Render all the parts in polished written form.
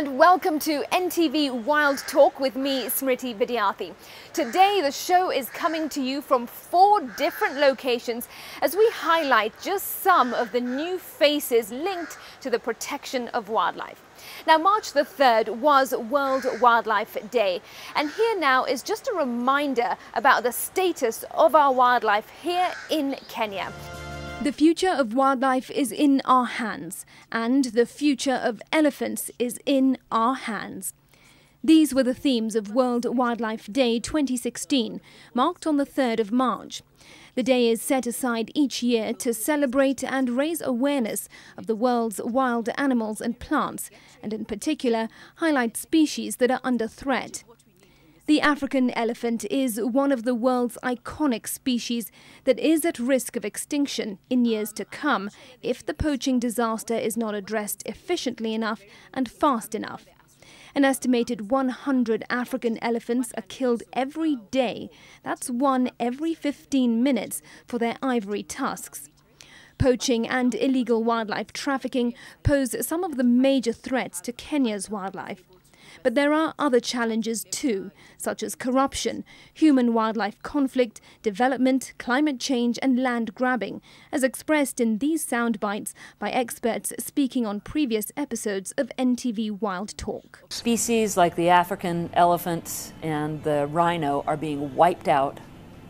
and welcome to NTV Wild Talk with me, Smriti Vidyarthi. Today the show is coming to you from 4 different locations as we highlight just some of the new faces linked to the protection of wildlife. Now, March the 3rd was World Wildlife Day, and here now is just a reminder about the status of our wildlife here in Kenya. The future of wildlife is in our hands, and the future of elephants is in our hands. These were the themes of World Wildlife Day 2016, marked on the 3rd of March. The day is set aside each year to celebrate and raise awareness of the world's wild animals and plants, and in particular, highlight species that are under threat. The African elephant is one of the world's iconic species that is at risk of extinction in years to come if the poaching disaster is not addressed efficiently enough and fast enough. An estimated 100 African elephants are killed every day. That's one every 15 minutes for their ivory tusks. Poaching and illegal wildlife trafficking pose some of the major threats to Kenya's wildlife. But there are other challenges too, such as corruption, human-wildlife conflict, development, climate change and land grabbing, as expressed in these sound bites by experts speaking on previous episodes of NTV Wild Talk. Species like the African elephant and the rhino are being wiped out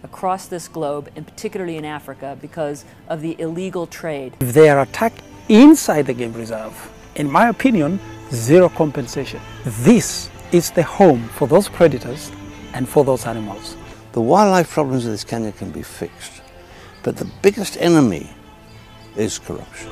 across this globe, and particularly in Africa, because of the illegal trade. If they are attacked inside the game reserve, in my opinion, zero compensation. This is the home for those predators and for those animals. The wildlife problems in this Kenya can be fixed, but the biggest enemy is corruption.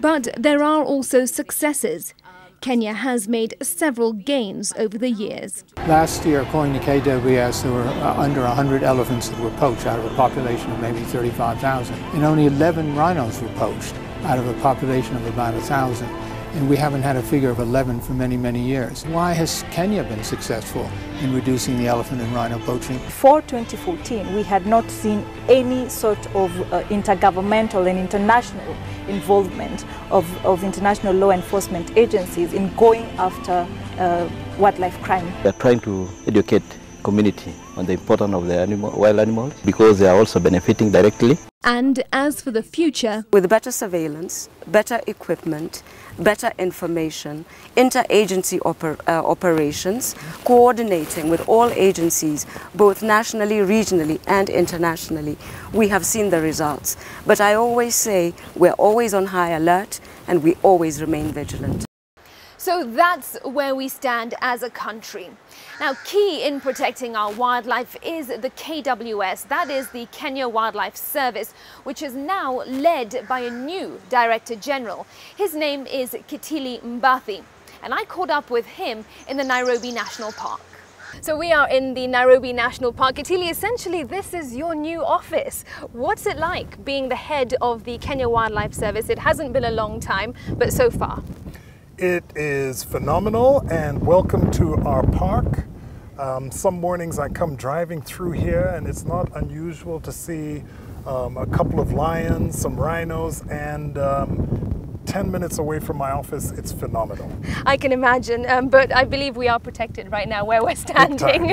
But there are also successes. Kenya has made several gains over the years. Last year, according to KWS, there were under 100 elephants that were poached out of a population of maybe 35,000, and only 11 rhinos were poached out of a population of about 1,000. And we haven't had a figure of 11 for many, many years. Why has Kenya been successful in reducing the elephant and rhino poaching? Before 2014, we had not seen any sort of intergovernmental and international involvement of international law enforcement agencies in going after wildlife crime. They're trying to educate community on the importance of the wild animals, because they are also benefiting directly. And as for the future, with better surveillance, better equipment, better information, interagency operations, coordinating with all agencies, both nationally, regionally and internationally, we have seen the results. But I always say we're always on high alert and we always remain vigilant. So that's where we stand as a country. Now, key in protecting our wildlife is the KWS, that is the Kenya Wildlife Service, which is now led by a new Director General. His name is Kitili Mbathi, and I caught up with him in the Nairobi National Park. So we are in the Nairobi National Park. Kitili, essentially this is your new office. What's it like being the head of the Kenya Wildlife Service? It hasn't been a long time, but so far. It is phenomenal, and welcome to our park. Some mornings I come driving through here and it's not unusual to see a couple of lions, some rhinos, and 10 minutes away from my office, it's phenomenal. I can imagine, but I believe we are protected right now where we're standing.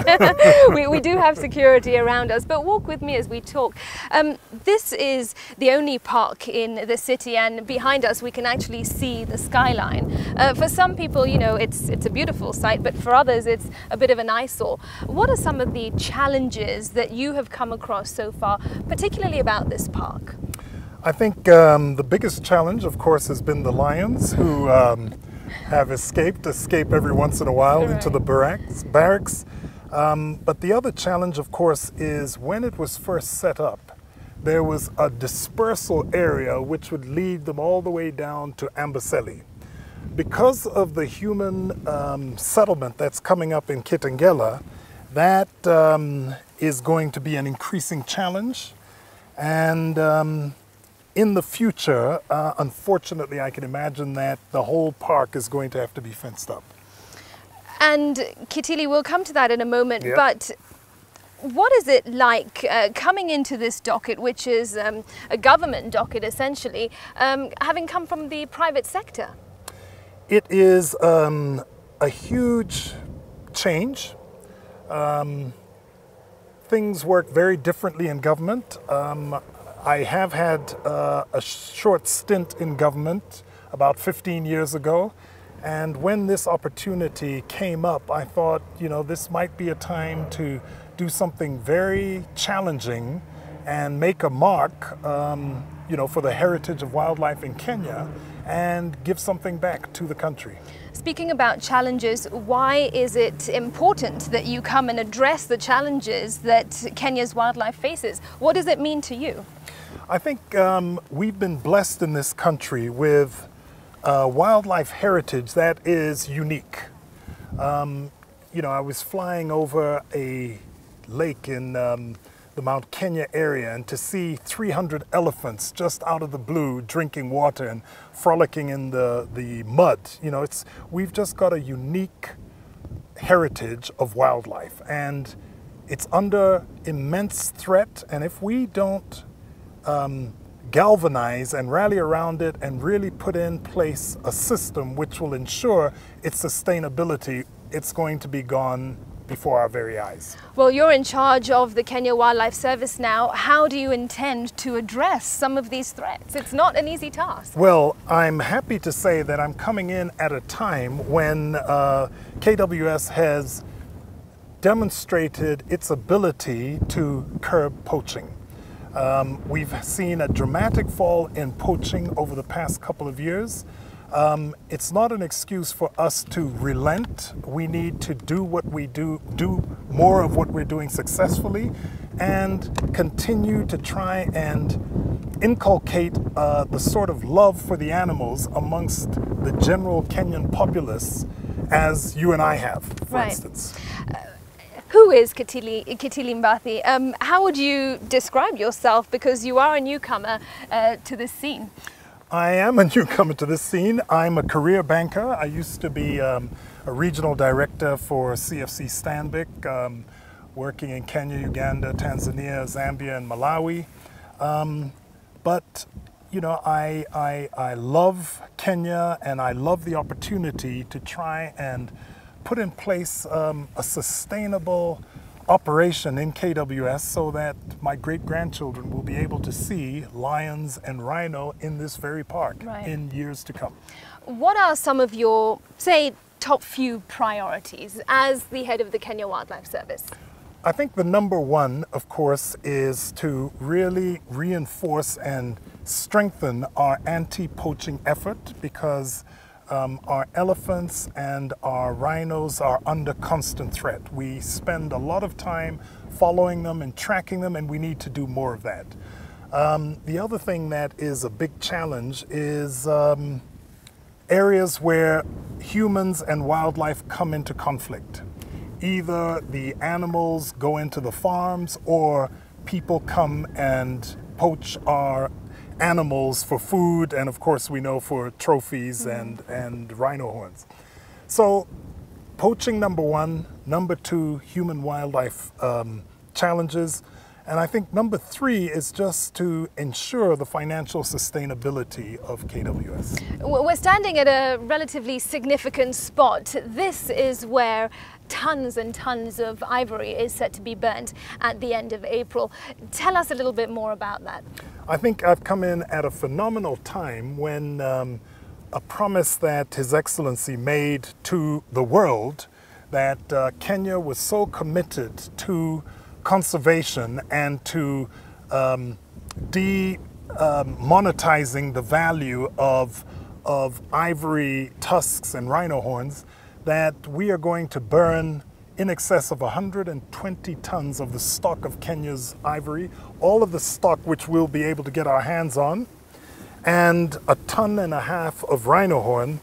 We do have security around us, but walk with me as we talk. This is the only park in the city, and behind us we can actually see the skyline. For some people, you know, it's a beautiful sight, but for others it's a bit of an eyesore. What are some of the challenges that you have come across so far, particularly about this park? I think the biggest challenge, of course, has been the lions, who have escape every once in a while into the barracks. But the other challenge, of course, is when it was first set up, there was a dispersal area which would lead them all the way down to Amboseli. Because of the human settlement that's coming up in Kitengela, that is going to be an increasing challenge. And in the future, unfortunately, I can imagine that the whole park is going to have to be fenced up. And Kitili, we'll come to that in a moment, yep. But what is it like coming into this docket, which is a government docket essentially, having come from the private sector? It is a huge change. Things work very differently in government. I have had a short stint in government about 15 years ago. And when this opportunity came up, I thought, you know, this might be a time to do something very challenging and make a mark, you know, for the heritage of wildlife in Kenya and give something back to the country. Speaking about challenges, why is it important that you come and address the challenges that Kenya's wildlife faces? What does it mean to you? I think we've been blessed in this country with wildlife heritage that is unique. You know, I was flying over a lake in the Mount Kenya area, and to see 300 elephants just out of the blue drinking water and frolicking in the mud, you know, we've just got a unique heritage of wildlife, and it's under immense threat. And if we don't galvanize and rally around it and really put in place a system which will ensure its sustainability, it's going to be gone before our very eyes. Well, you're in charge of the Kenya Wildlife Service now. How do you intend to address some of these threats? It's not an easy task. Well, I'm happy to say that I'm coming in at a time when KWS has demonstrated its ability to curb poaching. We've seen a dramatic fall in poaching over the past couple of years. It's not an excuse for us to relent. We need to do what we do more of what we're doing successfully, and continue to try and inculcate the sort of love for the animals amongst the general Kenyan populace as you and I have, for instance. Who is Kitili Mbathi? How would you describe yourself, because you are a newcomer to this scene? I am a newcomer to this scene. I'm a career banker. I used to be a regional director for CFC Stanbic, working in Kenya, Uganda, Tanzania, Zambia, and Malawi. But you know, I love Kenya, and I love the opportunity to try and put in place a sustainable operation in KWS so that my great-grandchildren will be able to see lions and rhino in this very park in years to come. What are some of your, say, top few priorities as the head of the Kenya Wildlife Service? I think the number one, of course, is to really reinforce and strengthen our anti-poaching effort, because our elephants and our rhinos are under constant threat. We spend a lot of time following them and tracking them, and we need to do more of that. The other thing that is a big challenge is areas where humans and wildlife come into conflict. Either the animals go into the farms, or people come and poach our animals for food, and of course we know for trophies and rhino horns. So poaching number one, number two human wildlife challenges, and I think number three is just to ensure the financial sustainability of KWS. We're standing at a relatively significant spot. This is where tons and tons of ivory is set to be burnt at the end of April. Tell us a little bit more about that. I think I've come in at a phenomenal time when a promise that His Excellency made to the world, that Kenya was so committed to conservation and to monetizing the value of ivory tusks and rhino horns, that we are going to burn in excess of 120 tons of the stock of Kenya's ivory, all of the stock which we'll be able to get our hands on, and a ton and a half of rhino horn.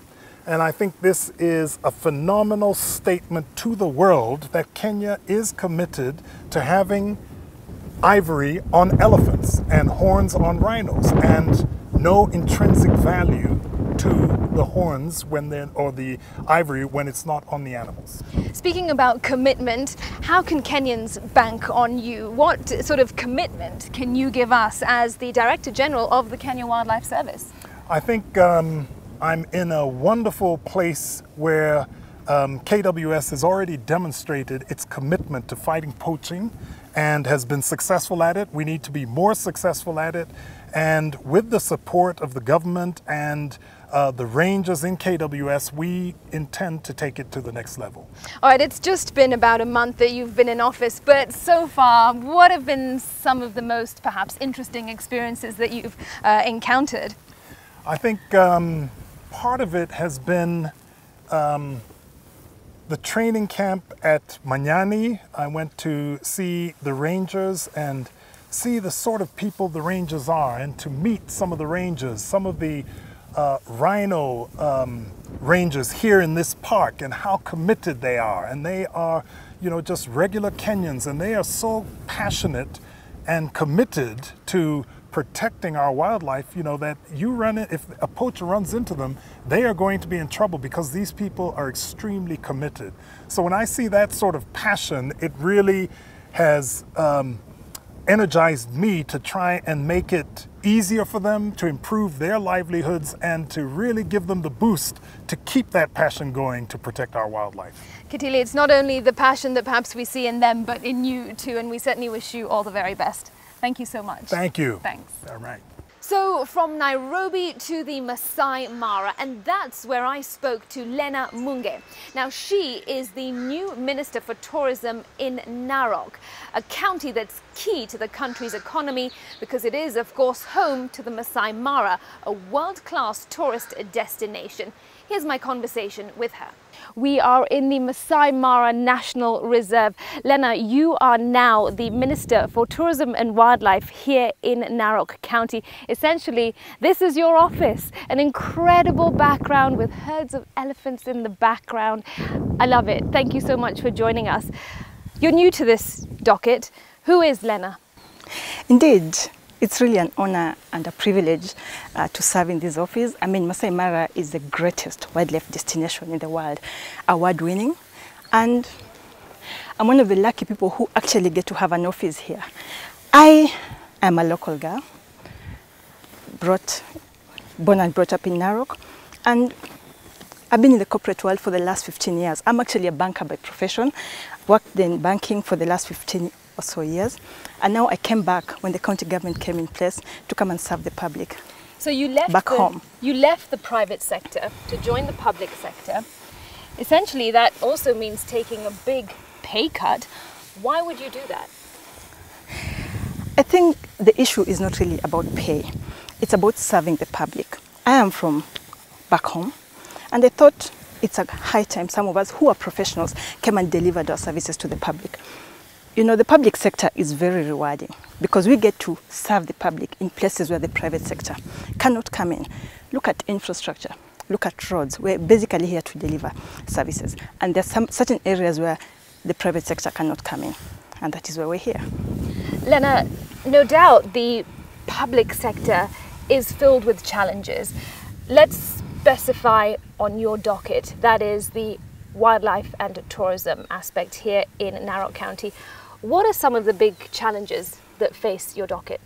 And I think this is a phenomenal statement to the world that Kenya is committed to having ivory on elephants and horns on rhinos, and no intrinsic value to the horns when they're, or the ivory when it's not on the animals. Speaking about commitment, how can Kenyans bank on you? What sort of commitment can you give us as the Director General of the Kenya Wildlife Service? I think I'm in a wonderful place where KWS has already demonstrated its commitment to fighting poaching and has been successful at it. We need to be more successful at it. And with the support of the government and the rangers in KWS, we intend to take it to the next level. All right, it's just been about a month that you've been in office, but so far, what have been some of the most perhaps interesting experiences that you've encountered? I think part of it has been the training camp at Manyani. I went to see the rangers and see the sort of people the rangers are, and to meet some of the rangers, some of the rhino rangers here in this park, and how committed they are. And they are, you know, just regular Kenyans, and they are so passionate and committed to protecting our wildlife, you know, that you run it, if a poacher runs into them, they are going to be in trouble because these people are extremely committed. So when I see that sort of passion, it really has energized me to try and make it easier for them to improve their livelihoods and to really give them the boost to keep that passion going to protect our wildlife. Kitili, it's not only the passion that perhaps we see in them, but in you too, and we certainly wish you all the very best. Thank you so much. Thank you. Thanks. All right. So from Nairobi to the Masai Mara, and that's where I spoke to Lena Munge. Now she is the new Minister for Tourism in Narok, a county that's key to the country's economy because it is of course home to the Masai Mara, a world-class tourist destination. Here's my conversation with her. We are in the Masai Mara National Reserve. Lena, you are now the Minister for Tourism and Wildlife here in Narok County. Essentially, this is your office, an incredible background with herds of elephants in the background. I love it. Thank you so much for joining us. You're new to this docket. Who is Lena? Indeed. It's really an honor and a privilege to serve in this office. I mean, Masai Mara is the greatest wildlife destination in the world, award-winning, and I'm one of the lucky people who actually get to have an office here. I am a local girl, born and brought up in Narok, and I've been in the corporate world for the last 15 years. I'm actually a banker by profession, worked in banking for the last 15 or so years, and now I came back when the county government came in place to come and serve the public. So you left back home. You left the private sector to join the public sector. Essentially, that also means taking a big pay cut. Why would you do that? I think the issue is not really about pay. It's about serving the public. I am from back home, and I thought it's a high time some of us who are professionals came and delivered our services to the public. You know, the public sector is very rewarding because we get to serve the public in places where the private sector cannot come in. Look at infrastructure, look at roads. We're basically here to deliver services. And there are some certain areas where the private sector cannot come in. And that is why we're here. Lena, no doubt the public sector is filled with challenges. Let's specify on your docket, that is the wildlife and tourism aspect here in Narok County. What are some of the big challenges that face your docket?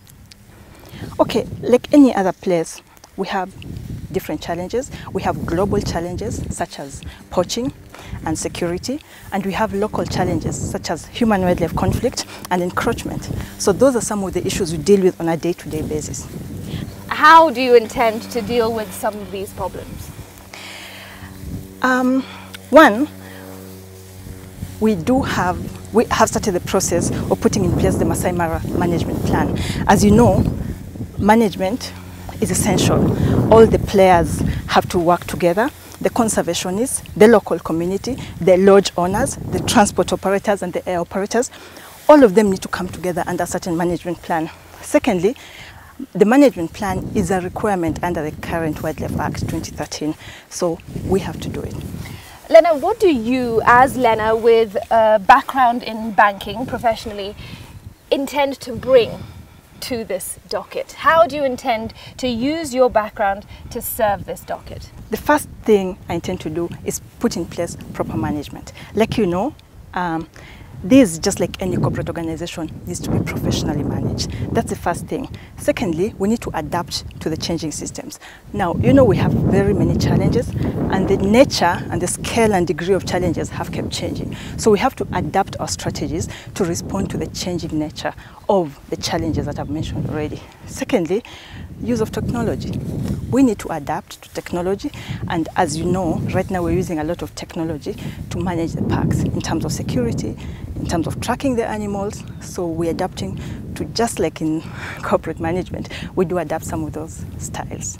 Okay, like any other place, we have different challenges. We have global challenges such as poaching and security, and we have local challenges such as human-wildlife conflict and encroachment. So those are some of the issues we deal with on a day-to-day basis. How do you intend to deal with some of these problems? One, we have started the process of putting in place the Masai Mara management plan. As you know, management is essential. All the players have to work together, the conservationists, the local community, the lodge owners, the transport operators and the air operators. All of them need to come together under a certain management plan. Secondly, the management plan is a requirement under the current Wildlife Act 2013, so we have to do it. Lena, what do you, as Lena, with a background in banking professionally, intend to bring to this docket? How do you intend to use your background to serve this docket? The first thing I intend to do is put in place proper management. Like you know, This, just like any corporate organization, needs to be professionally managed. That's the first thing. Secondly, we need to adapt to the changing systems. Now, you know, we have very many challenges, and the nature and the scale and degree of challenges have kept changing. So we have to adapt our strategies to respond to the changing nature of the challenges that I've mentioned already. Secondly, use of technology. We need to adapt to technology, and as you know, right now we're using a lot of technology to manage the parks in terms of security, in terms of tracking the animals. So we're adapting to, just like in corporate management, we do adapt some of those styles.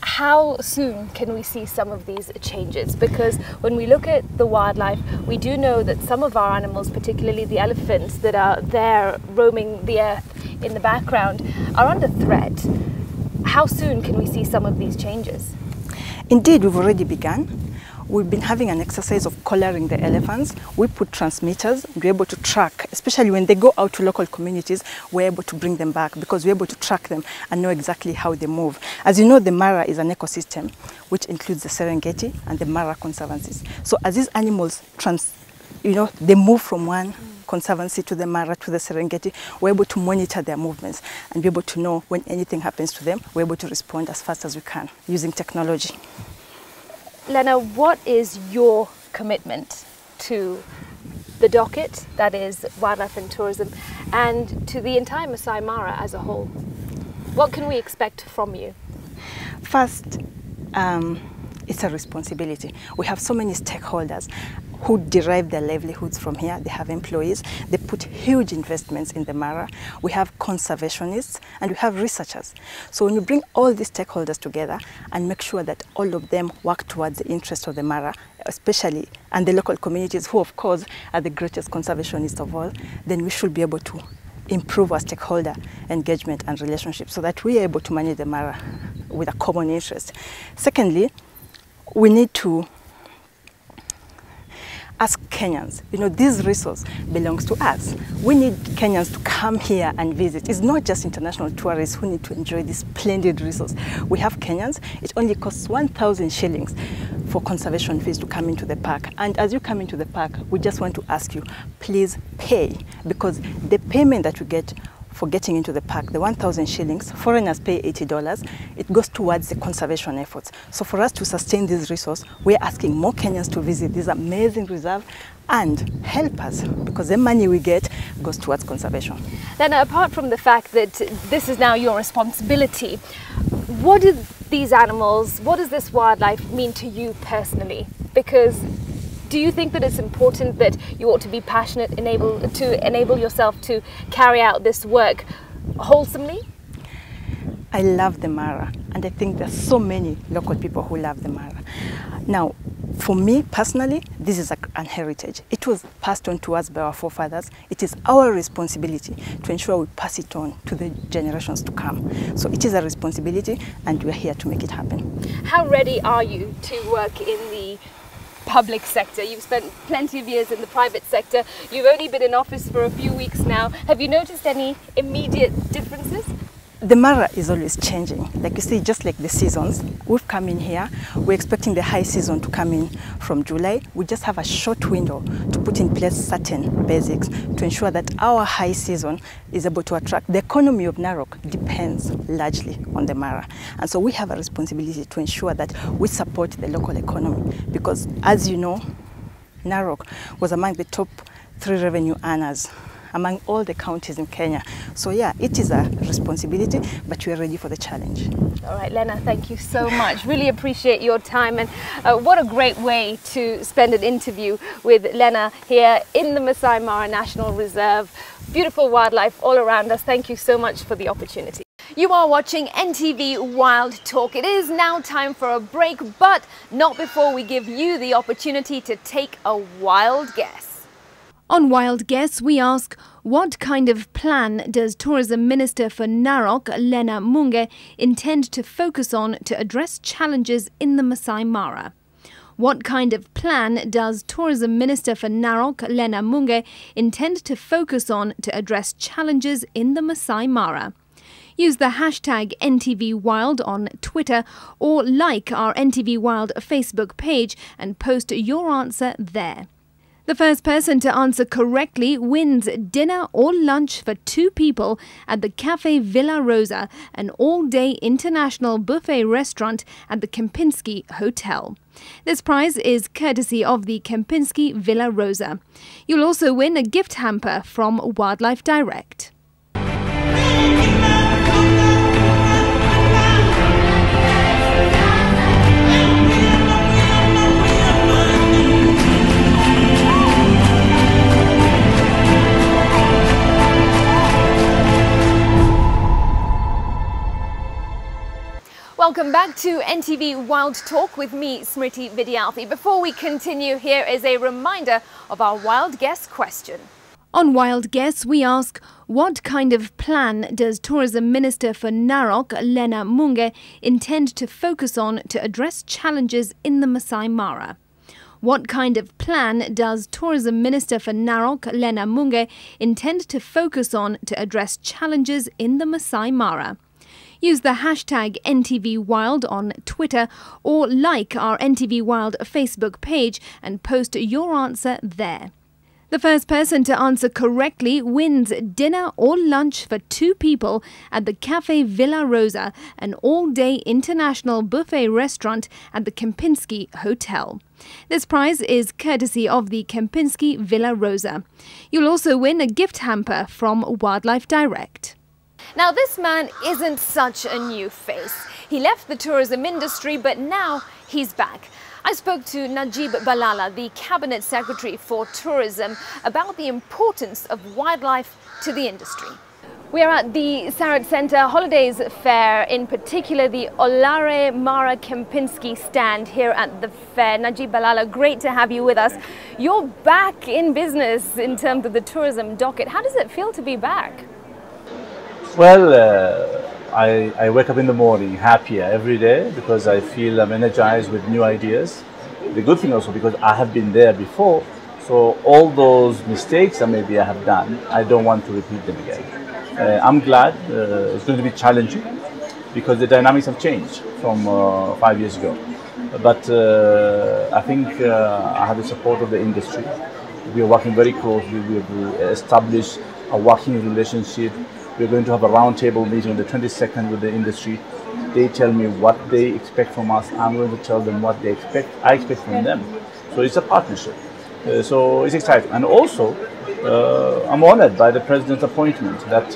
How soon can we see some of these changes? Because when we look at the wildlife, we do know that some of our animals, particularly the elephants that are there roaming the earth in the background, are under threat. How soon can we see some of these changes? Indeed, we've already begun. We've been having an exercise of collaring the elephants. We put transmitters, we're able to track, especially when they go out to local communities, we're able to bring them back because we're able to track them and know exactly how they move. As you know, the Mara is an ecosystem which includes the Serengeti and the Mara conservancies. So as these animals, they move from one conservancy to the Mara, to the Serengeti, we're able to monitor their movements and be able to know when anything happens to them, we're able to respond as fast as we can using technology. Lena, what is your commitment to the docket, that is wildlife and tourism, and to the entire Masai Mara as a whole? What can we expect from you? First, it's a responsibility. We have so many stakeholders who derive their livelihoods from here. They have employees, they put huge investments in the Mara. We have conservationists and we have researchers. So when you bring all these stakeholders together and make sure that all of them work towards the interests of the Mara, especially, and the local communities, who of course are the greatest conservationists of all, then we should be able to improve our stakeholder engagement and relationship so that we are able to manage the Mara with a common interest. Secondly, we need to ask Kenyans, this resource belongs to us. We need Kenyans to come here and visit. It's not just international tourists who need to enjoy this splendid resource. We have Kenyans. It only costs 1,000 shillings for conservation fees to come into the park. And as you come into the park, we just want to ask you, please pay, because the payment that you get for getting into the park, the 1,000 shillings, foreigners pay $80, it goes towards the conservation efforts. So for us to sustain this resource, we're asking more Kenyans to visit this amazing reserve and help us, because the money we get goes towards conservation. Lena, apart from the fact that this is now your responsibility, what do these animals, what does this wildlife mean to you personally? Because do you think that it's important that you ought to be passionate to enable yourself to carry out this work wholesomely? I love the Mara, and I think there's so many local people who love the Mara. Now, for me personally, this is an heritage. It was passed on to us by our forefathers. It is our responsibility to ensure we pass it on to the generations to come. So it is a responsibility, and we're here to make it happen. How ready are you to work in the public sector? You've spent plenty of years in the private sector. You've only been in office for a few weeks now. Have you noticed any immediate differences? The Mara is always changing. Like you see, just like the seasons, we've come in here, we're expecting the high season to come in from July. We just have a short window to put in place certain basics to ensure that our high season is able to attract. The economy of Narok depends largely on the Mara. And so we have a responsibility to ensure that we support the local economy, because as you know, Narok was among the top 3 revenue earners among all the counties in Kenya. So yeah, it is a responsibility, but we are ready for the challenge. All right, Lena, thank you so much. Really appreciate your time, and what a great way to spend an interview with Lena here in the Masai Mara National Reserve. Beautiful wildlife all around us. Thank you so much for the opportunity. You are watching NTV Wild Talk. It is now time for a break, but not before we give you the opportunity to take a wild guess. On Wild Guess, we ask, what kind of plan does Tourism Minister for Narok, Lena Munge, intend to focus on to address challenges in the Masai Mara? What kind of plan does Tourism Minister for Narok, Lena Munge, intend to focus on to address challenges in the Masai Mara? Use the hashtag NTVWild on Twitter, or like our NTV Wild Facebook page and post your answer there. The first person to answer correctly wins dinner or lunch for two people at the Cafe Villa Rosa, an all-day international buffet restaurant at the Kempinski Hotel. This prize is courtesy of the Kempinski Villa Rosa. You'll also win a gift hamper from Wildlife Direct. Welcome back to NTV Wild Talk with me, Smriti Vidyarthi. Before we continue, here is a reminder of our Wild Guess question. On Wild Guess, we ask, what kind of plan does Tourism Minister for Narok, Lena Munge, intend to focus on to address challenges in the Masai Mara? What kind of plan does Tourism Minister for Narok, Lena Munge, intend to focus on to address challenges in the Masai Mara? Use the hashtag NTV Wild on Twitter or like our NTV Wild Facebook page and post your answer there. The first person to answer correctly wins dinner or lunch for two people at the Cafe Villa Rosa, an all-day international buffet restaurant at the Kempinski Hotel. This prize is courtesy of the Kempinski Villa Rosa. You'll also win a gift hamper from Wildlife Direct. Now, this man isn't such a new face. He left the tourism industry, but now he's back. I spoke to Najib Balala, the Cabinet Secretary for Tourism, about the importance of wildlife to the industry. We are at the Sarit Center Holidays Fair, in particular the Olare Mara Kempinski stand here at the fair. Najib Balala, great to have you with us. You're back in business in terms of the tourism docket. How does it feel to be back? Well, I wake up in the morning happier every day because I feel I'm energized with new ideas. The good thing also, because I have been there before, so all those mistakes that maybe I have done, I don't want to repeat them again. I'm glad. It's going to be challenging because the dynamics have changed from 5 years ago. But I think I have the support of the industry. We are working very closely. We have established a working relationship. We're going to have a roundtable meeting on the 22nd with the industry. They tell me what they expect from us. I'm going to tell them what they expect. I expect from them. So it's a partnership. So it's exciting. And also, I'm honored by the President's appointment that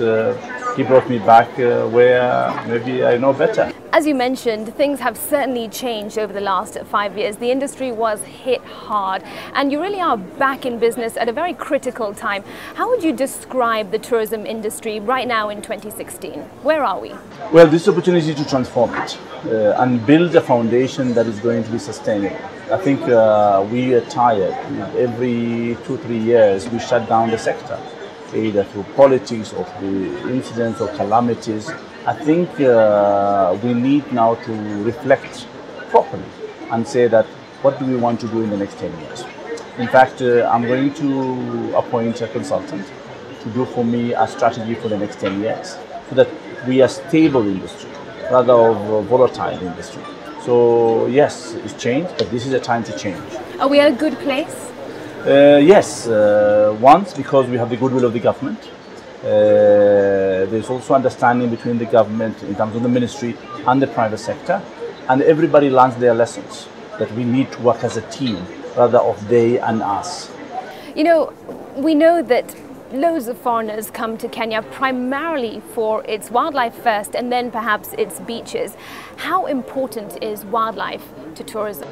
he brought me back where maybe I know better. As you mentioned, things have certainly changed over the last 5 years. The industry was hit hard, and you really are back in business at a very critical time. How would you describe the tourism industry right now in 2016? Where are we? Well, this opportunity to transform it and build a foundation that is going to be sustainable. I think we are tired. Every 2-3 years, we shut down the sector, either through politics or through incidents or calamities. I think we need now to reflect properly and say that what do we want to do in the next 10 years. In fact, I'm going to appoint a consultant to do for me a strategy for the next 10 years so that we are stable industry rather than a volatile industry. So yes, it's changed, but this is a time to change. Are we at a good place? Yes, once because we have the goodwill of the government. There's also understanding between the government in terms of the ministry and the private sector, and everybody learns their lessons that we need to work as a team rather of they and us. You know, we know that loads of foreigners come to Kenya primarily for its wildlife first and then perhaps its beaches. How important is wildlife to tourism?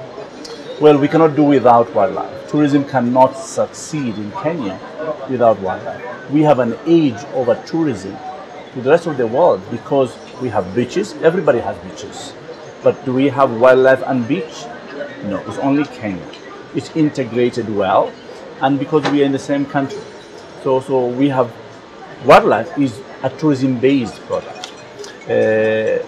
Well, we cannot do without wildlife. Tourism cannot succeed in Kenya without wildlife. We have an age over tourism to the rest of the world because we have beaches. Everybody has beaches. But do we have wildlife and beach? No, it's only Kenya. It's integrated well, and because we are in the same country. So we have wildlife is a tourism-based product.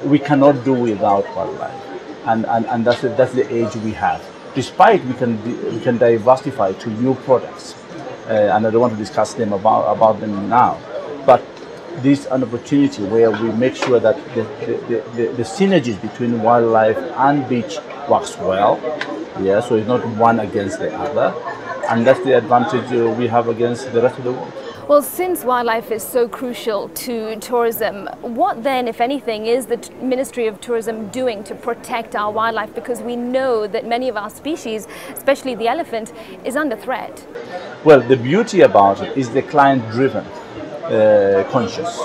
We cannot do without wildlife, and that's the age we have. Despite we can diversify to new products, and I don't want to discuss them about them now. But this is an opportunity where we make sure that the synergies between wildlife and beach works well. Yeah, so it's not one against the other. and that's the advantage we have against the rest of the world. Well, since wildlife is so crucial to tourism, what then, if anything, is the Ministry of Tourism doing to protect our wildlife? Because we know that many of our species, especially the elephant, is under threat. Well, the beauty about it is the client-driven conscious.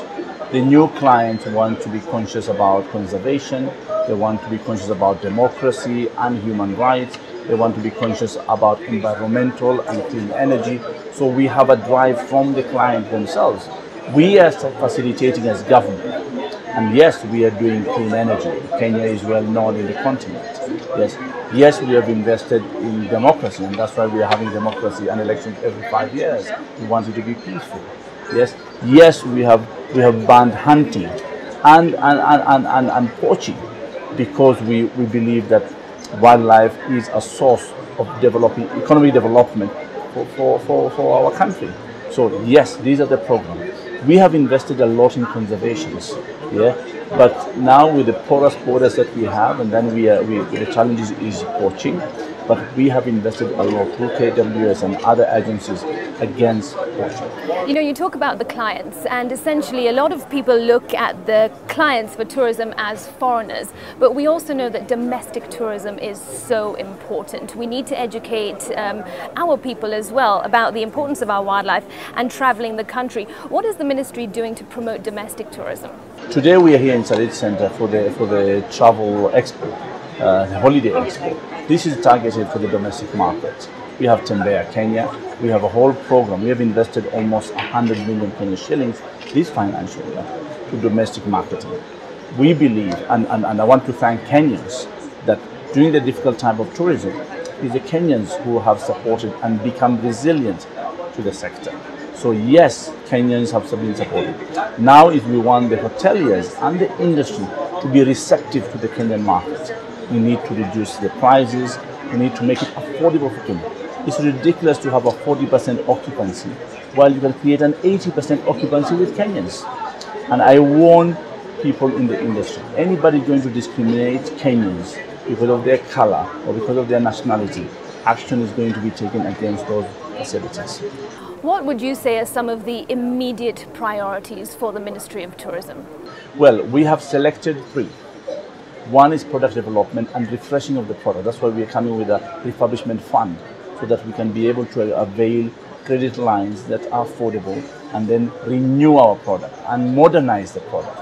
The new clients want to be conscious about conservation, they want to be conscious about democracy and human rights, they want to be conscious about environmental and clean energy. So we have a drive from the client themselves. We are facilitating as government. And yes, we are doing clean energy. Kenya is well known in the continent. Yes, we have invested in democracy, and that's why we are having democracy and elections every 5 years. We want it to be peaceful. Yes, we have banned hunting and poaching because we believe that wildlife is a source of economic development for our country. So yes, these are the programs. We have invested a lot in conservations, but now with the porous borders that we have, and then the challenge is poaching, but we have invested a lot through KWS and other agencies against poaching. You know, you talk about the clients, and essentially a lot of people look at the clients for tourism as foreigners, but we also know that domestic tourism is so important. We need to educate our people as well about the importance of our wildlife and traveling the country. What is the ministry doing to promote domestic tourism? Today we are here in Sarit Center for the travel expo. The Holiday Expo. This is targeted for the domestic market. We have Chandaria, Kenya. We have a whole program. We have invested almost 100 million Kenya shillings this financial year to domestic marketing. We believe, and I want to thank Kenyans, that during the difficult time of tourism, it's the Kenyans who have supported and become resilient to the sector. So yes, Kenyans have been supported. Now if we want the hoteliers and the industry to be receptive to the Kenyan market, we need to reduce the prices, we need to make it affordable for Kenya. It's ridiculous to have a 40% occupancy while you can create an 80% occupancy with Kenyans. And I warn people in the industry, anybody going to discriminate Kenyans because of their color or because of their nationality, action is going to be taken against those activities. What would you say are some of the immediate priorities for the Ministry of Tourism? Well, we have selected three. One is product development and refreshing of the product. That's why we are coming with a refurbishment fund so that we can be able to avail credit lines that are affordable and then renew our product and modernize the product.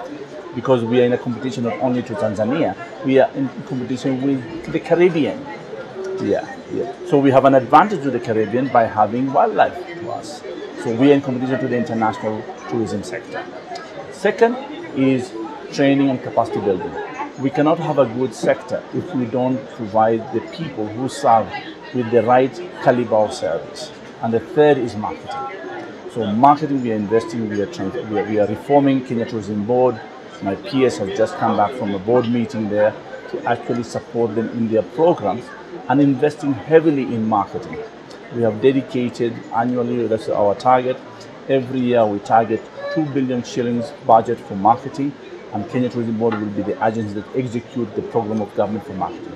Because we are in a competition not only to Tanzania, we are in competition with the Caribbean. So we have an advantage to the Caribbean by having wildlife to us. So we are in competition to the international tourism sector. Second is training and capacity building. We cannot have a good sector if we don't provide the people who serve with the right caliber of service. And the third is marketing. So marketing, we are investing, we are reforming Kenya Tourism Board. My PS have just come back from a board meeting there to actually support them in their programs and investing heavily in marketing. We have dedicated annually, that's our target. Every year we target 2 billion shillings budget for marketing, and Kenya Tourism Board will be the agency that execute the program of government for marketing.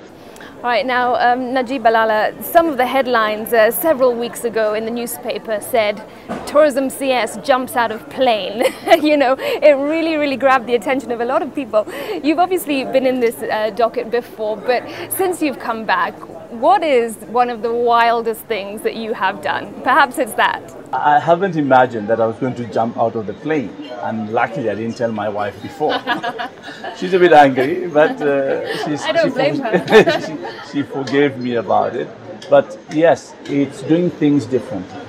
All right, now Najib Balala, some of the headlines several weeks ago in the newspaper said, Tourism CS jumps out of plane. You know, it really, really grabbed the attention of a lot of people. You've obviously been in this docket before, but since you've come back, what is one of the wildest things that you have done? Perhaps it's that. I haven't imagined that I was going to jump out of the plane, and luckily I didn't tell my wife before. She's a bit angry, but I don't blame her. She forgave me about it. But yes, it's doing things differently,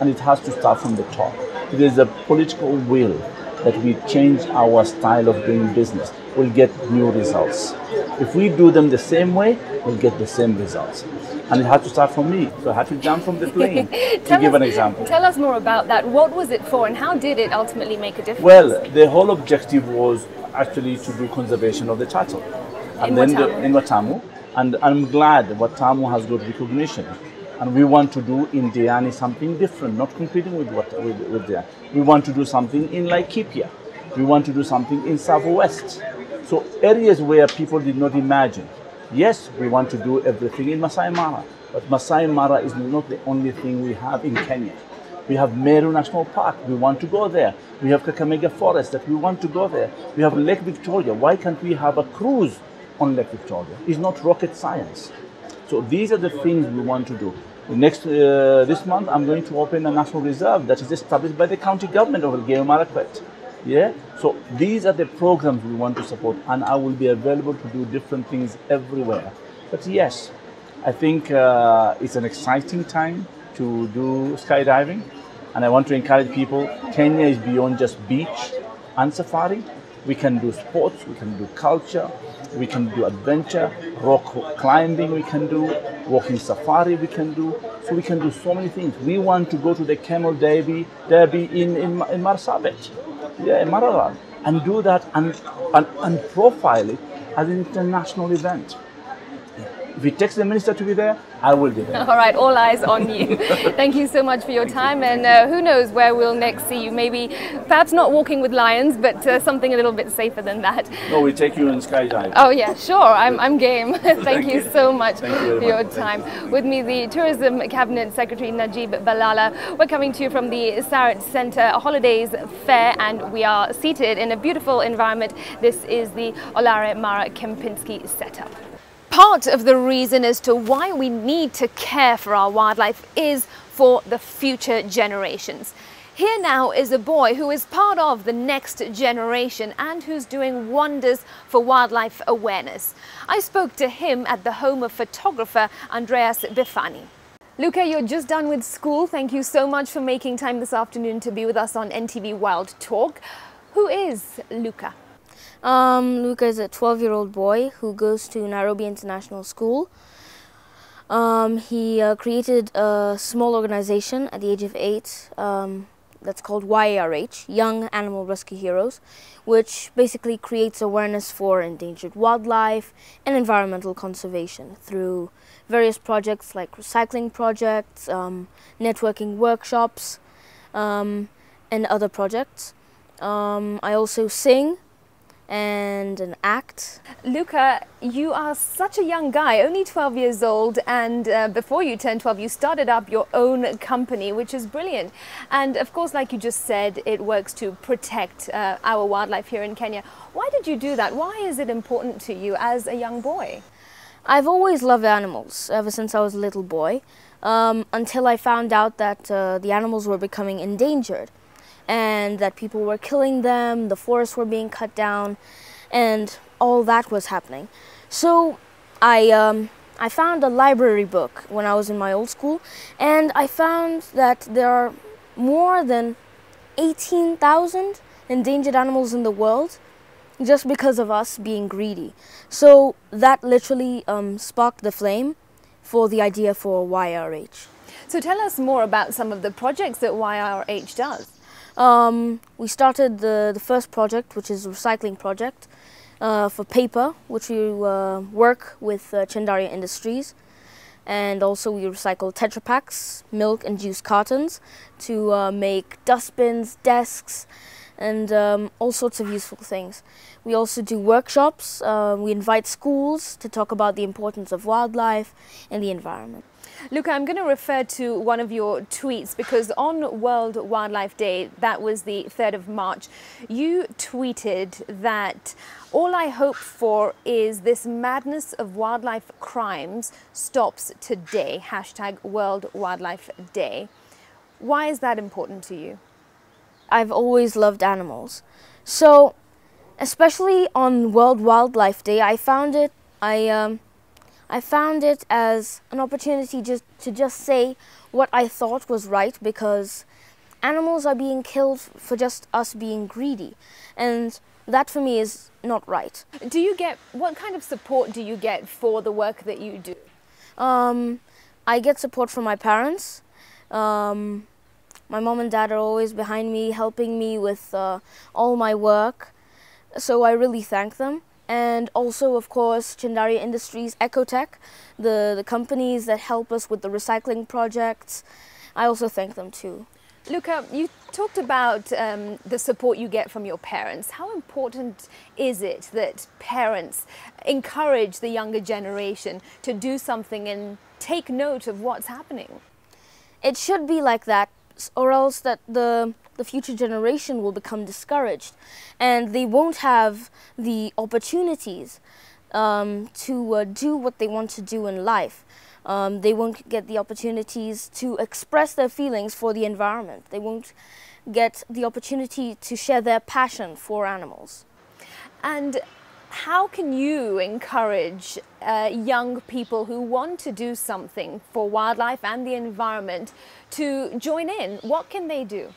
and it has to start from the top. It is a political will that we change our style of doing business. We'll get new results. If we do them the same way, we'll get the same results. And it had to start from me, so I had to jump from the plane to give an example. Tell us more about that. What was it for and how did it ultimately make a difference? Well, the whole objective was actually to do conservation of the turtle. And then in Watamu. And I'm glad Watamu has got recognition. And we want to do in Diani something different, not competing with Diani. We want to do something in Laikipia. We want to do something in Southwest. So areas where people did not imagine Yes, we want to do everything in Masai Mara, but Masai Mara is not the only thing we have in Kenya. We have Meru National Park, we want to go there. We have Kakamega Forest, that we want to go there. We have Lake Victoria. Why can't we have a cruise on Lake Victoria? It's not rocket science. So these are the things we want to do. This month, I'm going to open a national reserve that is established by the county government of Elgeyo Marakwet. Yeah? So these are the programs we want to support, and I will be available to do different things everywhere. But yes, I think it's an exciting time to do skydiving, and I want to encourage people. Kenya is beyond just beach and safari. We can do sports, we can do culture, we can do adventure, rock climbing we can do, walking safari we can do, so we can do so many things. We want to go to the camel derby in Marsabit, yeah, in Mararan, and do that and profile it as an international event. If it takes the minister to be there, I will be there. All right, all eyes on you. Thank you so much for your time, and who knows where we'll next see you. Maybe, perhaps not walking with lions, but something a little bit safer than that. No, we take you in skydiving. Oh yeah, sure, I'm game. Thank you so much for your time. With me, the Tourism Cabinet Secretary, Najib Balala. We're coming to you from the Sarit Center Holidays Fair, and we are seated in a beautiful environment. This is the Olare Mara Kempinski setup. Part of the reason as to why we need to care for our wildlife is for the future generations. Here now is a boy who is part of the next generation and who's doing wonders for wildlife awareness. I spoke to him at the home of photographer Andreas Bifani. Luca, you're just done with school. Thank you so much for making time this afternoon to be with us on NTV Wild Talk. Who is Luca? Luca is a 12-year-old boy who goes to Nairobi International School. He created a small organization at the age of 8 that's called YARH, Young Animal Rescue Heroes, which basically creates awareness for endangered wildlife and environmental conservation through various projects like recycling projects, networking workshops, and other projects. I also sing and an act. Luca, you are such a young guy, only 12 years old, and before you turned 12 you started up your own company, which is brilliant. And of course, like you just said, it works to protect our wildlife here in Kenya. Why did you do that? Why is it important to you as a young boy? I've always loved animals ever since I was a little boy, until I found out that the animals were becoming endangered, and that people were killing them, the forests were being cut down, and all that was happening. So I found a library book when I was in my old school, and I found that there are more than 18,000 endangered animals in the world just because of us being greedy. So that literally sparked the flame for the idea for YRH. So tell us more about some of the projects that YRH does. We started the first project, which is a recycling project for paper, which we work with Chandaria Industries, and also we recycle Tetra Packs, milk and juice cartons to make dustbins, desks, and all sorts of useful things. We also do workshops. We invite schools to talk about the importance of wildlife and the environment. Luca, I'm going to refer to one of your tweets, because on World Wildlife Day, that was the 3rd of March, you tweeted that all I hope for is this madness of wildlife crimes stops today, hashtag World Wildlife Day. Why is that important to you? I've always loved animals. So, especially on World Wildlife Day, I found it as an opportunity just to say what I thought was right, because animals are being killed for just us being greedy, and that for me is not right. Do you get, what kind of support do you get for the work that you do? I get support from my parents. My mom and dad are always behind me, helping me with all my work, so I really thank them. And also, of course, Chandaria Industries, Ecotech, the companies that help us with the recycling projects. I also thank them too. Luca, you talked about the support you get from your parents. How important is it that parents encourage the younger generation to do something and take note of what's happening? It should be like that, or else that the future generation will become discouraged and they won't have the opportunities to do what they want to do in life. They won't get the opportunities to express their feelings for the environment. They won't get the opportunity to share their passion for animals. And how can you encourage young people who want to do something for wildlife and the environment to join in? What can they do?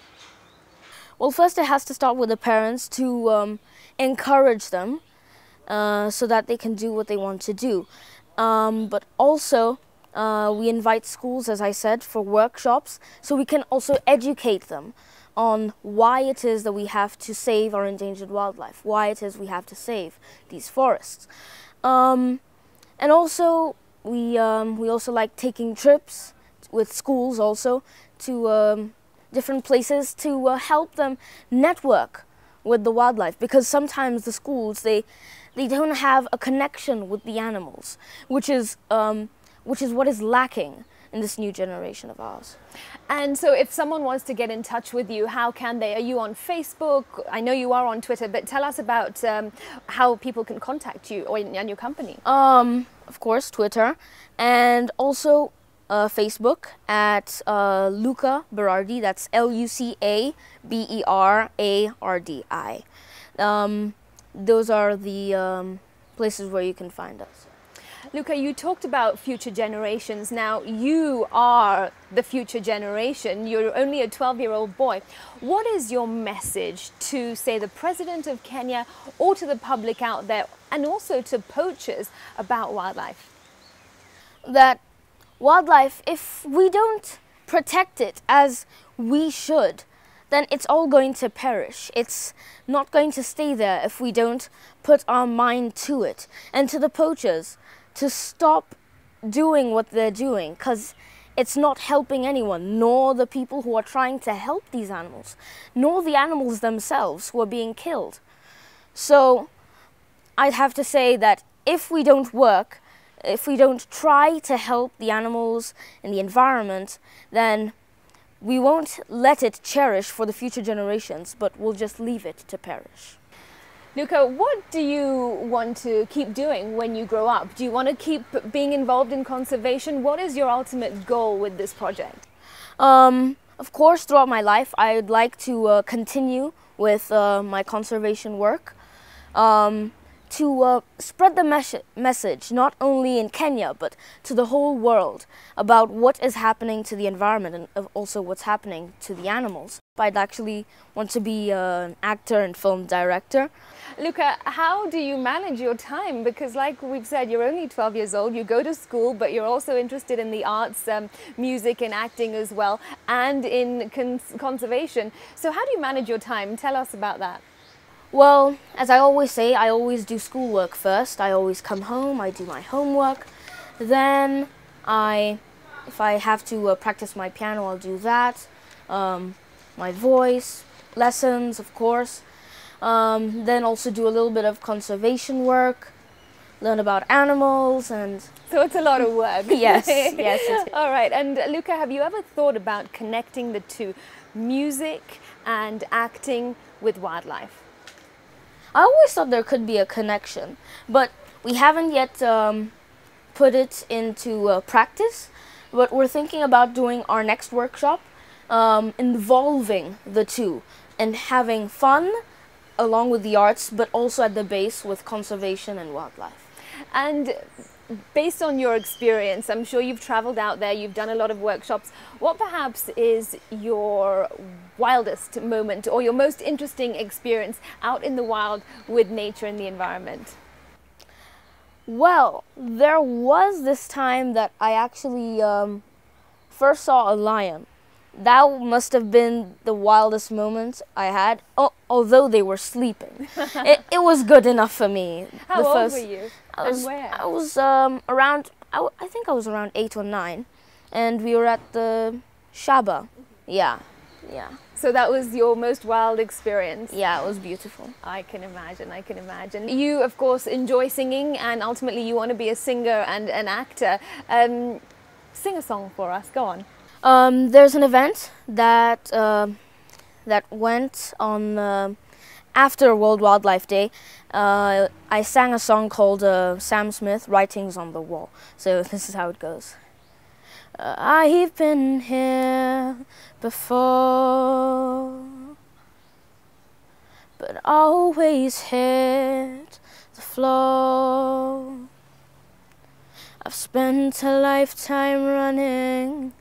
Well, first it has to start with the parents to encourage them so that they can do what they want to do. But also, we invite schools, as I said, for workshops, so we can also educate them on why it is that we have to save our endangered wildlife, why it is we have to save these forests. And also, we also like taking trips with schools also to different places to help them network with the wildlife, because sometimes the schools, they don't have a connection with the animals, which is what is lacking in this new generation of ours. And so if someone wants to get in touch with you, how can they? Are you on Facebook? I know you are on Twitter, but tell us about how people can contact you and your company. Of course, Twitter, and also Facebook at Luca Berardi. That's LucaBerardi. Those are the places where you can find us. Luca, you talked about future generations. Now, you are the future generation. You're only a 12-year-old boy. What is your message to, say, the president of Kenya or to the public out there, and also to poachers, about wildlife? That wildlife, if we don't protect it as we should, then it's all going to perish. It's not going to stay there if we don't put our mind to it. And to the poachers, to stop doing what they're doing, because it's not helping anyone, nor the people who are trying to help these animals, nor the animals themselves who are being killed. So I'd have to say that if we don't work, if we don't try to help the animals and the environment, then we won't let it cherish for the future generations, but we'll just leave it to perish. Luca, what do you want to keep doing when you grow up? Do you want to keep being involved in conservation? What is your ultimate goal with this project? Of course, throughout my life, I'd like to continue with my conservation work. To spread the message, not only in Kenya, but to the whole world, about what is happening to the environment and also what's happening to the animals. I'd actually want to be an actor and film director. Luca, how do you manage your time? Because like we've said, you're only 12 years old, you go to school, but you're also interested in the arts, music and acting as well, and in conservation. So how do you manage your time? Tell us about that. Well, as I always say, I always do schoolwork first. I always come home, I do my homework. Then, if I have to practice my piano, I'll do that. My voice, lessons, of course. Then also do a little bit of conservation work, learn about animals and... So it's a lot of work. Yes, it is. All right, and Luca, have you ever thought about connecting the two, music and acting, with wildlife? I always thought there could be a connection, but we haven't yet put it into practice. But we're thinking about doing our next workshop involving the two and having fun along with the arts, but also at the base with conservation and wildlife. And based on your experience, I'm sure you've traveled out there, you've done a lot of workshops. What perhaps is your wildest moment or your most interesting experience out in the wild with nature and the environment? Well, there was this time that I actually first saw a lion. That must have been the wildest moment I had, although they were sleeping. It was good enough for me. How old were you? I think I was around 8 or 9, and we were at the Shaba. Yeah, Yeah. So that was your most wild experience? Yeah, it was beautiful. I can imagine, I can imagine. You, of course, enjoy singing and ultimately you want to be a singer and an actor. Sing a song for us, go on. There's an event that, that went on after World Wildlife Day. I sang a song called Sam Smith, Writings on the Wall. So this is how it goes. I've been here before, but always hit the floor. I've spent a lifetime running,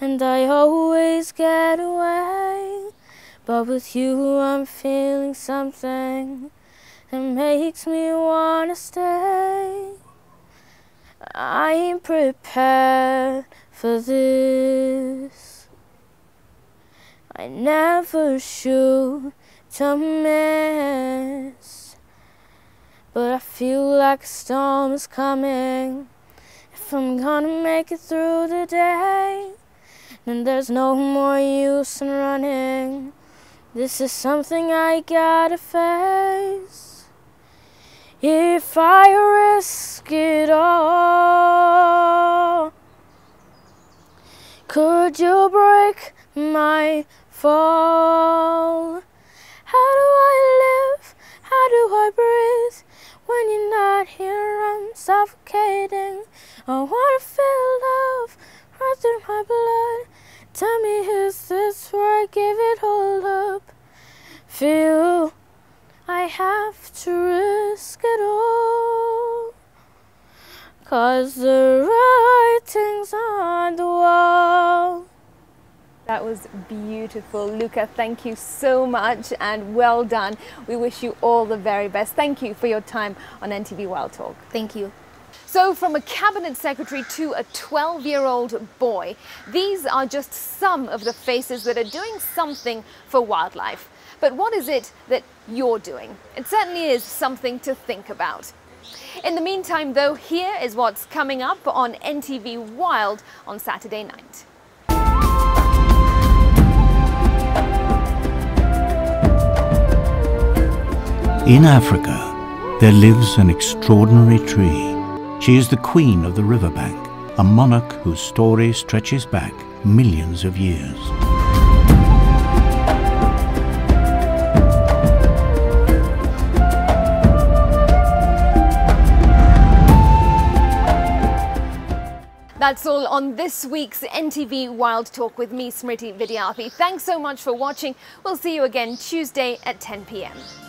and I always get away. But with you I'm feeling something that makes me wanna stay. I'm prepared for this. I never shoot to miss, but I feel like a storm is coming. If I'm gonna make it through the day, then there's no more use in running. This is something I gotta face. If I risk it all, could you break my fall? How do I live? How do I breathe? When you're not here, I'm suffocating. I wanna feel love right through my blood. Tell me, is this where I give it all up? Feel I have to risk it all, 'cause the writing's on the wall. That was beautiful. Luca, thank you so much and well done. We wish you all the very best. Thank you for your time on NTV Wild Talk. Thank you. So from a cabinet secretary to a 12-year-old boy, these are just some of the faces that are doing something for wildlife. But what is it that you're doing? It certainly is something to think about. In the meantime, though, here is what's coming up on NTV Wild on Saturday night. In Africa, there lives an extraordinary tree. She is the queen of the riverbank, a monarch whose story stretches back millions of years. That's all on this week's NTV Wild Talk with me, Smriti Vidyarthi. Thanks so much for watching. We'll see you again Tuesday at 10 p.m.